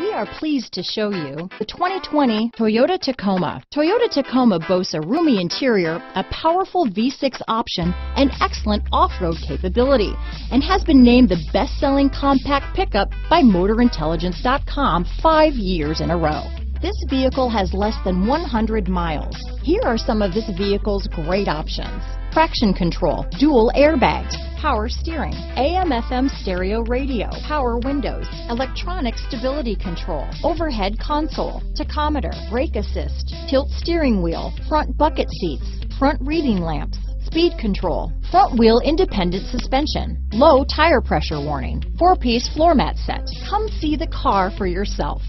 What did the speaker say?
We are pleased to show you the 2020 Toyota Tacoma. Toyota Tacoma boasts a roomy interior, a powerful V6 option, and excellent off-road capability, and has been named the best-selling compact pickup by MotorIntelligence.com 5 years in a row. This vehicle has less than 100 miles. Here are some of this vehicle's great options: traction control, dual airbags, power steering, AM/FM stereo radio, power windows, electronic stability control, overhead console, tachometer, brake assist, tilt steering wheel, front bucket seats, front reading lamps, speed control, front wheel independent suspension, low tire pressure warning, 4-piece floor mat set. Come see the car for yourself.